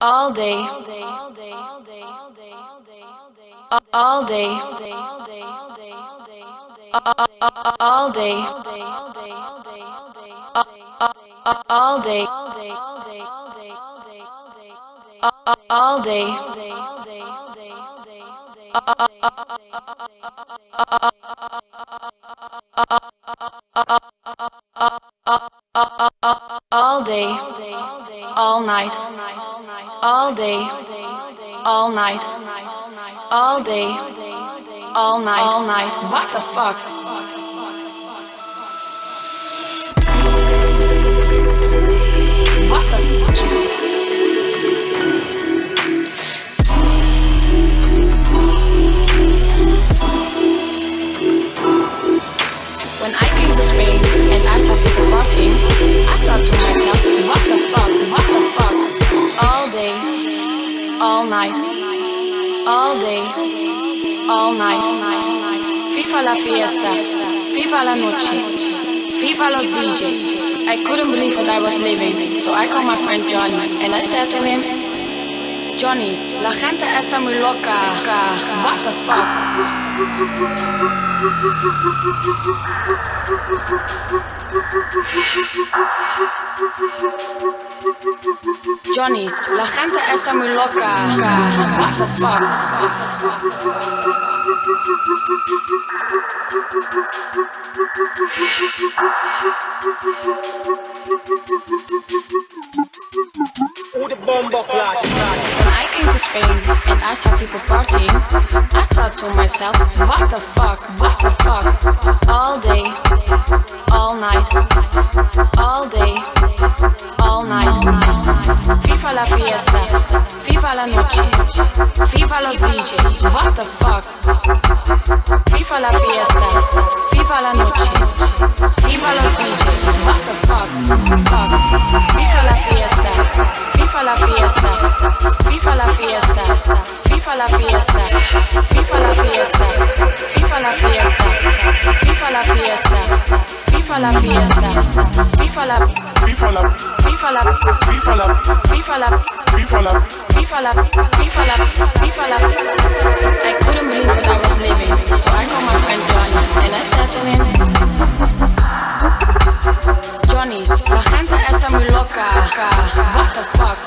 all day, all day, all day, all day, all day, all day, all day, all day, all day, all day, all day, all day, all day, all day, all night, all day, all night, all day, all night, all night. What the fuck? What the fuck? When I came to Spain and I saw people partying, I thought to myself, what the fuck, what the fuck? All day, all night, all day, all night. Viva la fiesta, viva la noche, viva los DJ. I couldn't believe what I was living, so I called my friend Johnny and I said to him, Johnny, la gente está muy loca. What the fuck? Johnny, la gente está muy loca. What the fuck? I came to Spain and I saw people partying. I thought to myself, what the fuck, what the fuck? All day, all night, all day, all night. Viva la fiesta, viva la noche, viva los DJ. What the fuck? Viva la fiesta, viva la noche, viva los DJ. What the fuck? Fuck. Viva la fiesta, viva la fiesta. Viva la fiesta, viva la fiesta, viva la fiesta, viva la fiesta, viva la fiesta, viva la fiesta, viva la, viva la, viva la, viva la, viva la, viva la, viva la, viva la. I couldn't believe that I was leaving, so I called my friend Johnny and I said to him, Johnny, la gente está muy loca. What the fuck?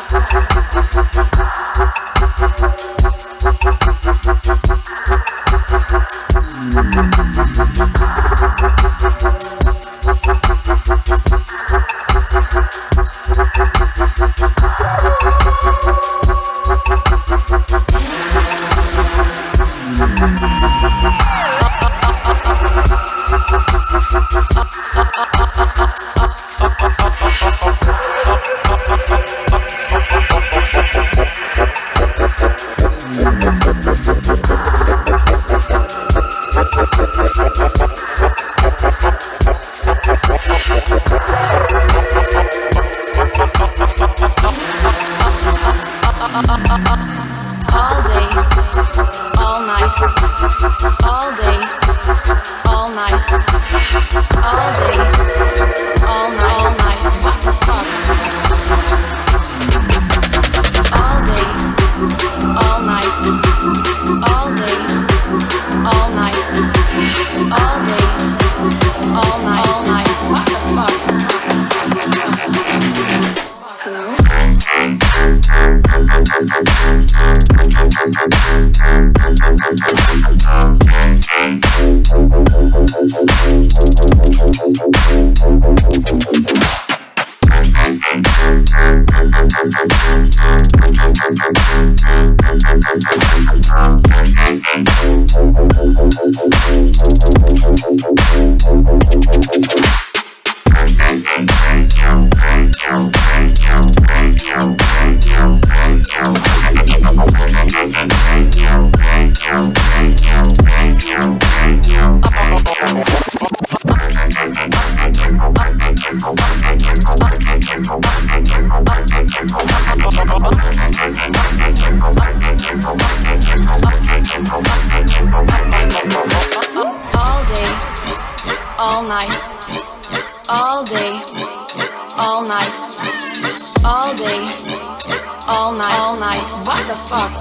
all night, what the fuck?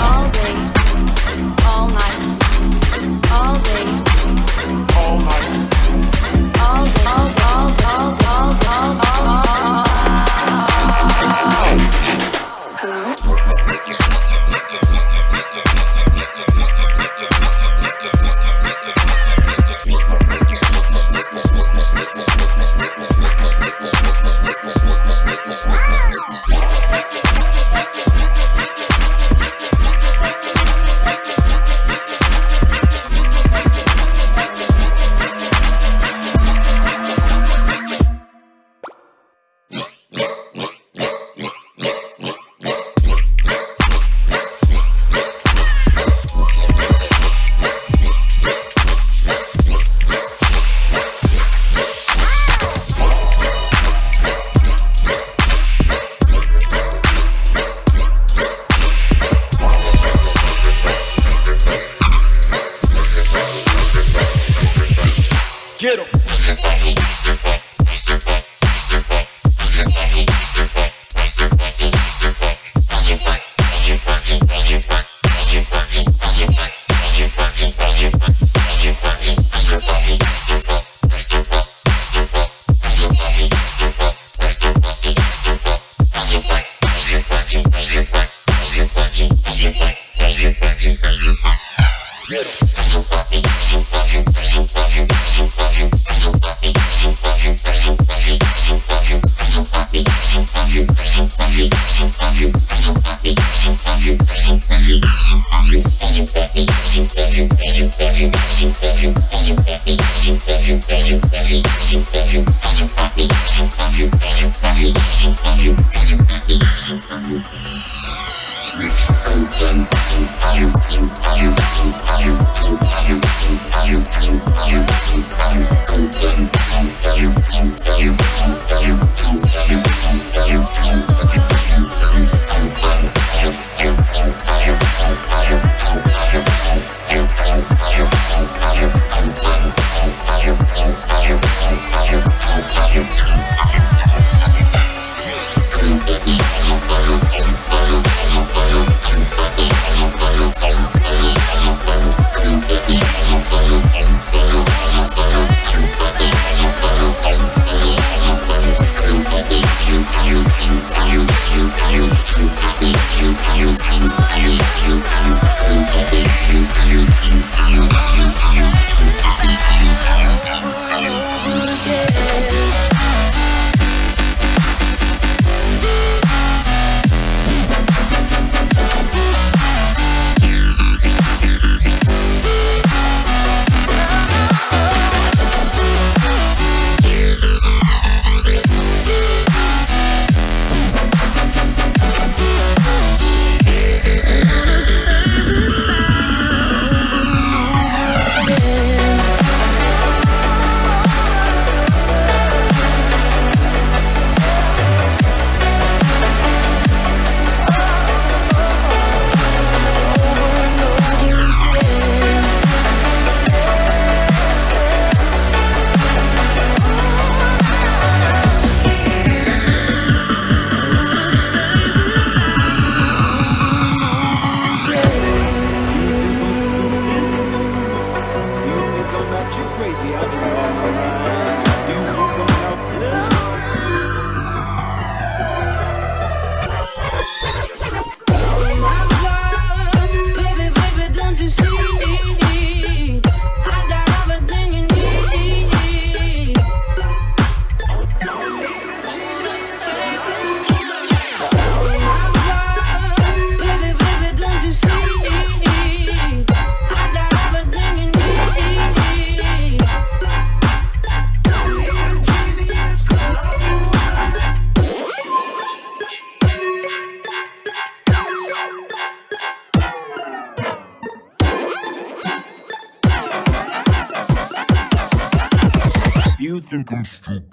All day, all night, all day, all night, all hello? Get 'em. You think I'm stupid?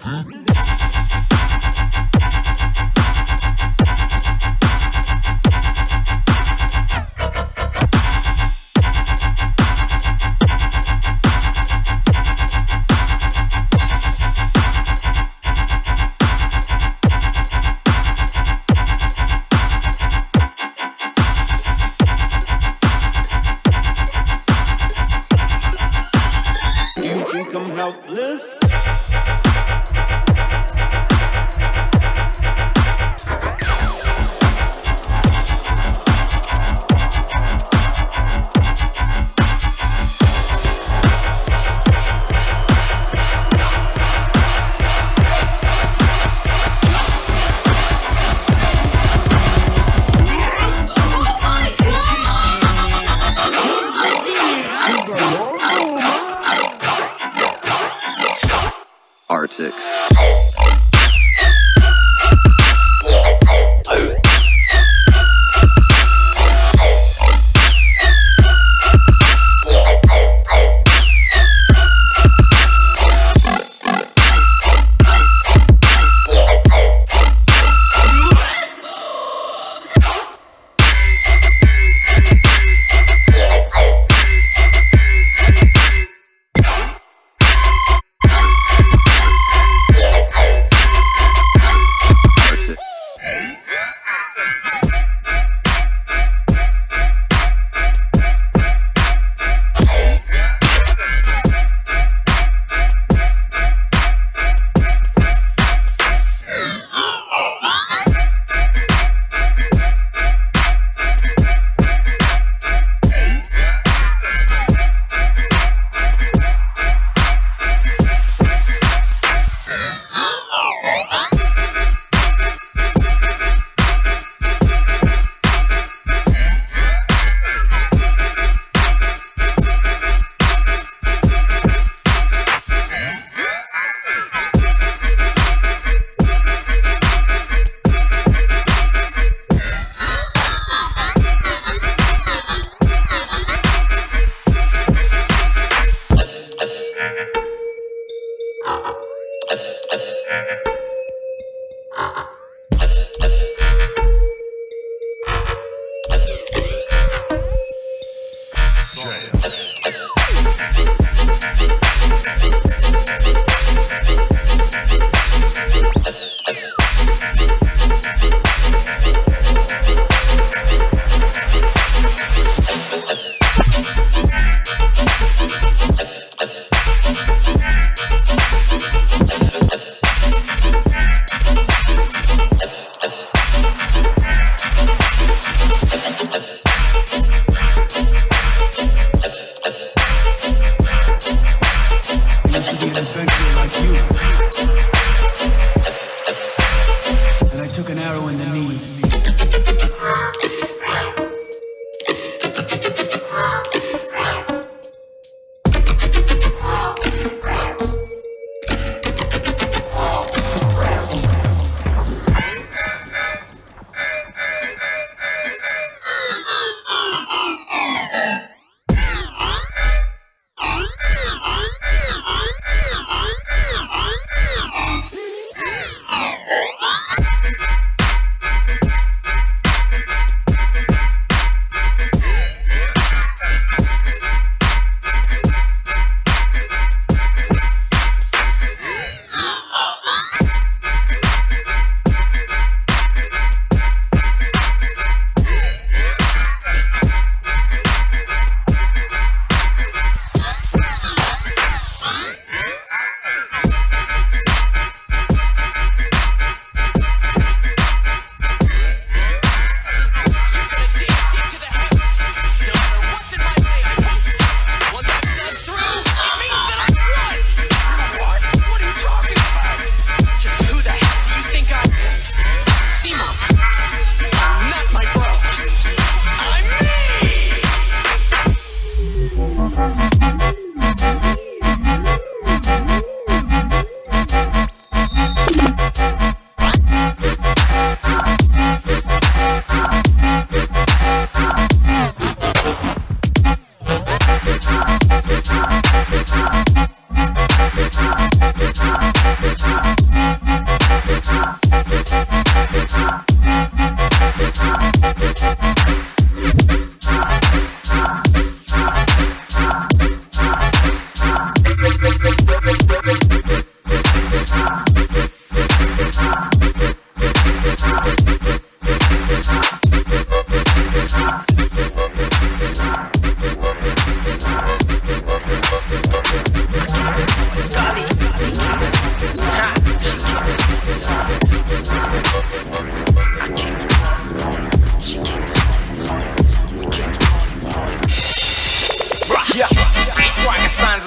took an arrow in the knee.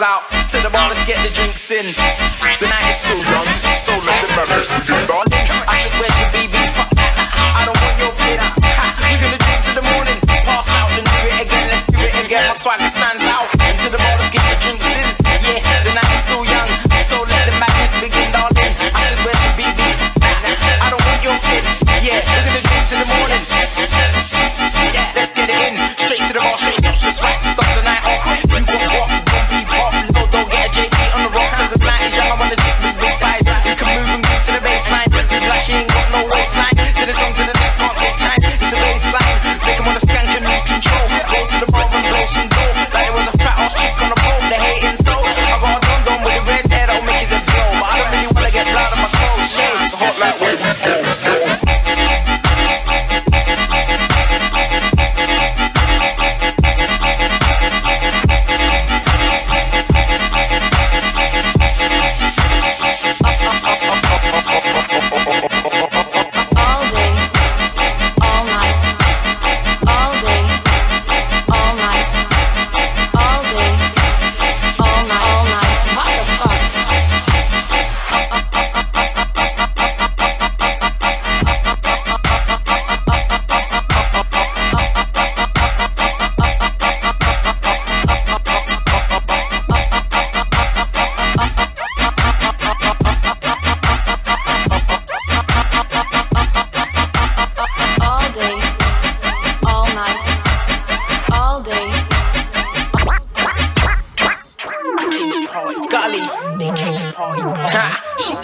Out to the bar, let's get the drinks in. The night is still young, so let the murders do run. I said, where'd you be? Fuck that, I don't want your pita. We're gonna drink to the morning, pass out and do it again. Let's do it again, my swagger stands out. To the bar, let's get the drinks in. Yeah, the night is still young, so let the madness begin, darling. I said, where'd you be? Fuck that, I don't want your pita. Yeah, we're gonna drink to the morning. Yeah, let's get it in, straight to the bar, straight up, just right to start the night off. You won't walk.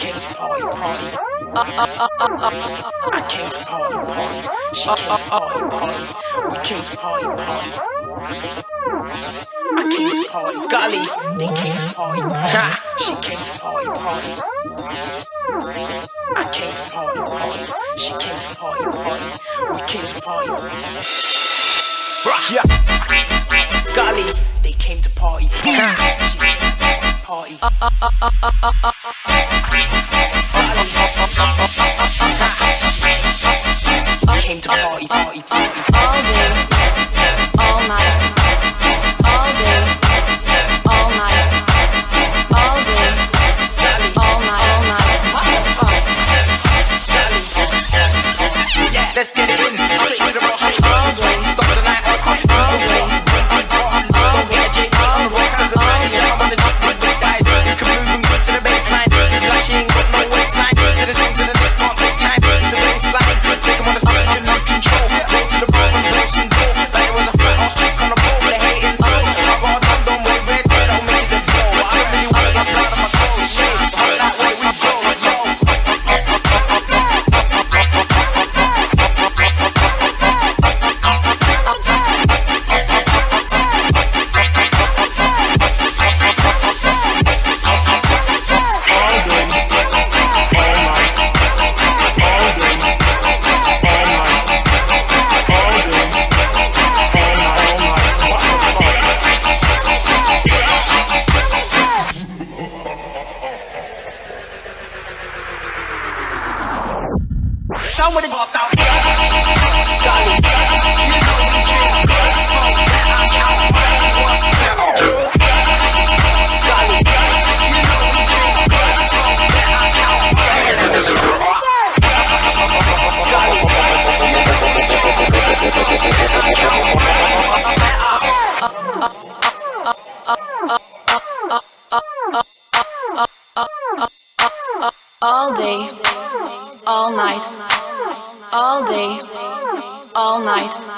I came to party, party. She came to party, party. We came to party, party. I came to party, Scully. They came to party, party. She came to party, party. I came to party, party. She came to party, party. We came to party, party. Scully. They came to party, party. She came to party, party. I came to party, party, party. All day, all night. All day, all night. All day, all night, all night. What the fuck? let's get it in. Straight to the rock, straight to the sweat. Stop for the night, I'm quite okay. I'm gadget, I'm the rock, I'm the manager. I'm on the jump with the fight. You can move and move to the baseline. Like she ain't got no waistline. To the same, to the next, can't take time. It's the baseline, take them on the spot, you're not control. Play to the ball and play some ball. Like it was a flat off trick on the ball. With the hating's low, I got a dog, don't wear red, they don't make it ball. I don't really want it, I'm proud of my gold shades. I'm that way, we go. Down with the boss out here, Scully. You know the drill, girl. Smoke that I'm out here, boss out here, Scully. You know the drill, girl. Smoke that I'm out here, Scully. You know the drill, girl. Smoke that I'm out here. All day, all night. All day, all night.